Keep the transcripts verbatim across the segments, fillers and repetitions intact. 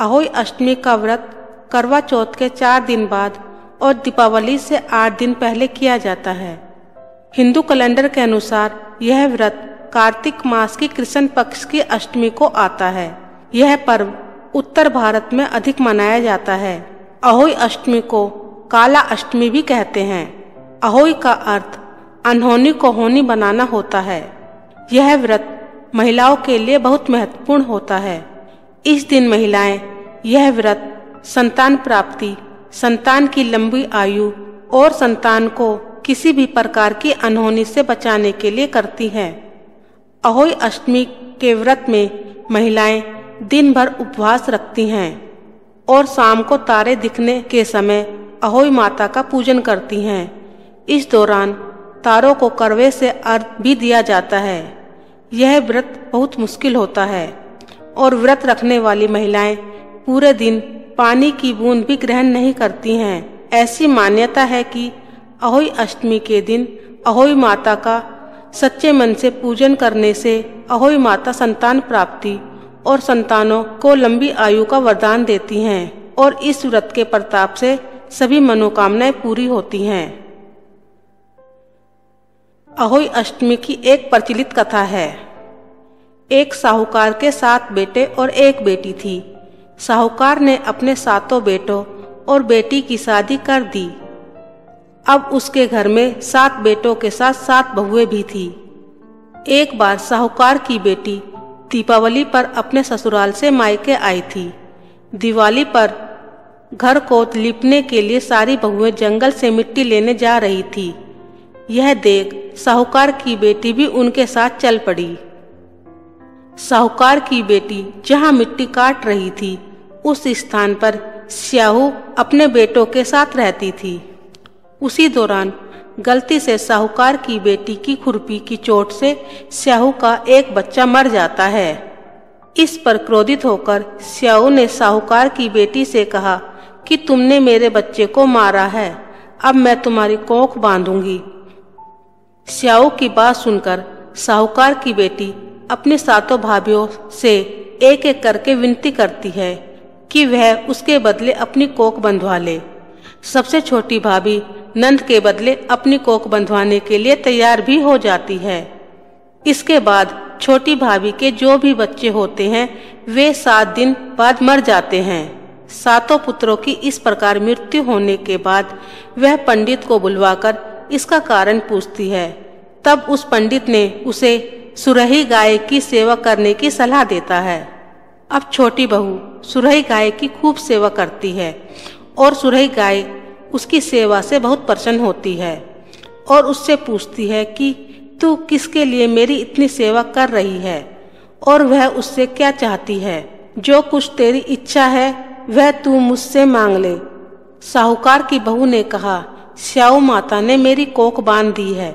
अहोई अष्टमी का व्रत करवा चौथ के चार दिन बाद और दीपावली से आठ दिन पहले किया जाता है। हिंदू कैलेंडर के अनुसार यह व्रत कार्तिक मास की कृष्ण पक्ष की अष्टमी को आता है। यह पर्व उत्तर भारत में अधिक मनाया जाता है। अहोई अष्टमी को कालाष्टमी भी कहते हैं। अहोई का अर्थ अनहोनी को होनी बनाना होता है। यह व्रत महिलाओं के लिए बहुत महत्वपूर्ण होता है। इस दिन महिलाएं यह व्रत संतान प्राप्ति, संतान की लंबी आयु और संतान को किसी भी प्रकार की अनहोनी से बचाने के लिए करती हैं। अहोई अष्टमी के व्रत में महिलाएं दिन भर उपवास रखती हैं और शाम को तारे दिखने के समय अहोई माता का पूजन करती हैं। इस दौरान तारों को करवे से अर्घ भी दिया जाता है। यह व्रत बहुत मुश्किल होता है और व्रत रखने वाली महिलाएं पूरे दिन पानी की बूंद भी ग्रहण नहीं करती हैं। ऐसी मान्यता है कि अहोई अष्टमी के दिन अहोई माता का सच्चे मन से पूजन करने से अहोई माता संतान प्राप्ति और संतानों को लंबी आयु का वरदान देती हैं और इस व्रत के प्रताप से सभी मनोकामनाएं पूरी होती हैं। अहोई अष्टमी की एक प्रचलित कथा है। एक साहूकार के सात बेटे और एक बेटी थी। साहूकार ने अपने सातों बेटों और बेटी की शादी कर दी। अब उसके घर में सात बेटों के साथ सात बहुएं भी थी। एक बार साहूकार की बेटी दीपावली पर अपने ससुराल से मायके आई थी। दिवाली पर घर को लीपने के लिए सारी बहुएं जंगल से मिट्टी लेने जा रही थी। यह देख साहूकार की बेटी भी उनके साथ चल पड़ी। साहूकार की बेटी जहां मिट्टी काट रही थी उस स्थान पर स्याहू अपने बेटों के साथ रहती थी। उसी दौरान गलती से साहूकार की बेटी की खुरपी की चोट से स्याहू का एक बच्चा मर जाता है। इस पर क्रोधित होकर स्याहू ने साहूकार की बेटी से कहा कि तुमने मेरे बच्चे को मारा है, अब मैं तुम्हारी कोख बांधूंगी। स्याहू की बात सुनकर साहूकार की बेटी अपने सातों भाभियों से एक एक करके विनती करती है कि वह उसके बदले अपनी कोख बंधवा ले। सबसे छोटी भाभी नंद के बदले अपनी कोख बंधवाने के लिए तैयार भी हो जाती है। इसके बाद छोटी भाभी के जो भी बच्चे होते हैं वे सात दिन बाद मर जाते हैं। सातों पुत्रों की इस प्रकार मृत्यु होने के बाद वह पंडित को बुलवाकर इसका कारण पूछती है। तब उस पंडित ने उसे सुरही गाय की सेवा करने की सलाह देता है। अब छोटी बहू सुरही गाय की खूब सेवा करती है और सुरही गाय उसकी सेवा से बहुत प्रसन्न होती है और उससे पूछती है कि तू किसके लिए मेरी इतनी सेवा कर रही है और वह उससे क्या चाहती है। जो कुछ तेरी इच्छा है वह तू मुझसे मांग ले। साहूकार की बहू ने कहा, स्याऊ माता ने मेरी कोख बांध दी है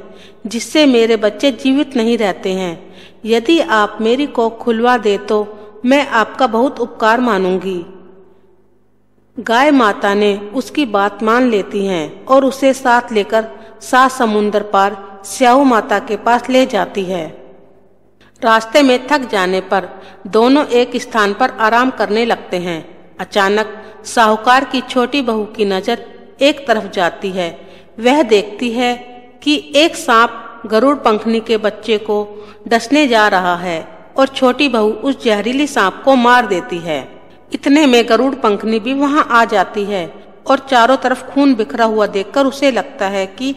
जिससे मेरे बच्चे जीवित नहीं रहते हैं। यदि आप मेरी कोख खुलवा दे तो मैं आपका बहुत उपकार मानूंगी। गाय माता ने उसकी बात मान लेती हैं और उसे साथ लेकर सात समुंदर पार स्याऊ माता के पास ले जाती है। रास्ते में थक जाने पर दोनों एक स्थान पर आराम करने लगते हैं। अचानक साहूकार की छोटी बहू की नज़र एक तरफ जाती है। वह देखती है कि एक सांप गरुड़ पंखनी के बच्चे को डसने जा रहा है और छोटी बहू उस जहरीली सांप को मार देती है। इतने में गरुड़ पंखनी भी वहां आ जाती है और चारों तरफ खून बिखरा हुआ देखकर उसे लगता है कि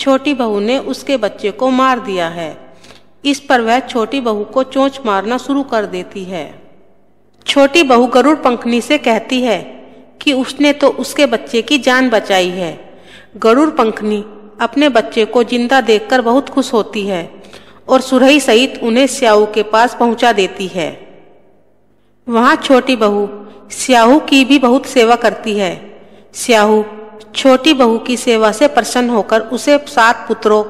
छोटी बहू ने उसके बच्चे को मार दिया है। इस पर वह छोटी बहू को चोंच मारना शुरू कर देती है। छोटी बहू गरुड़ पंखनी से कहती है कि उसने तो उसके बच्चे की जान बचाई है। गरुड़ पंखनी अपने बच्चे को जिंदा देखकर बहुत खुश होती है और सुरही सहित उन्हें स्याऊ के पास पहुंचा देती है। वहाँ छोटी बहू स्याहू की भी बहुत सेवा करती है। स्याहू छोटी बहू की सेवा से प्रसन्न होकर उसे सात पुत्रों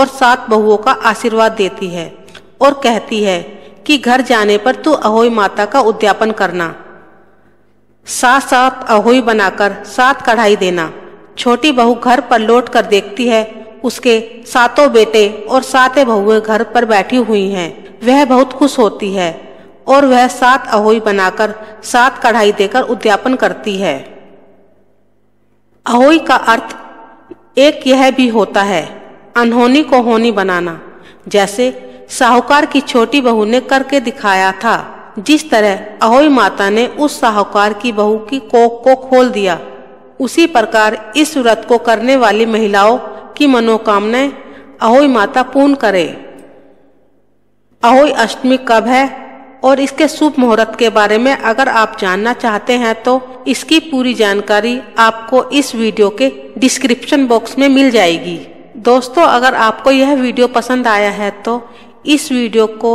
और सात बहुओं का आशीर्वाद देती है और कहती है कि घर जाने पर तू अहोई माता का उद्यापन करना, साथ साथ अहोई बनाकर सात कढ़ाई देना। छोटी बहू घर पर लौट कर देखती है उसके सातों बेटे और साते बहुएं घर पर बैठी हुई हैं। वह बहुत खुश होती है और वह सात अहोई बनाकर सात कढ़ाई देकर उद्यापन करती है। अहोई का अर्थ एक यह भी होता है अनहोनी को होनी बनाना, जैसे साहूकार की छोटी बहू ने करके दिखाया था, जिस तरह अहोई माता ने उस साहूकार की बहू की कोख को खोल दिया, उसी प्रकार इस व्रत को करने वाली महिलाओं की मनोकामनाएं अहोई माता पूर्ण करे। अहोई अष्टमी कब है और इसके शुभ मुहूर्त के बारे में अगर आप जानना चाहते हैं तो इसकी पूरी जानकारी आपको इस वीडियो के डिस्क्रिप्शन बॉक्स में मिल जाएगी। दोस्तों, अगर आपको यह वीडियो पसंद आया है तो इस वीडियो को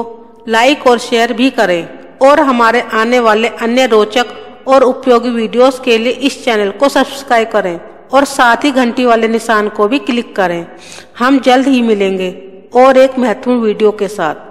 लाइक और शेयर भी करें और हमारे आने वाले अन्य रोचक और उपयोगी वीडियोस के लिए इस चैनल को सब्सक्राइब करें और साथ ही घंटी वाले निशान को भी क्लिक करें। हम जल्द ही मिलेंगे और एक महत्वपूर्ण वीडियो के साथ।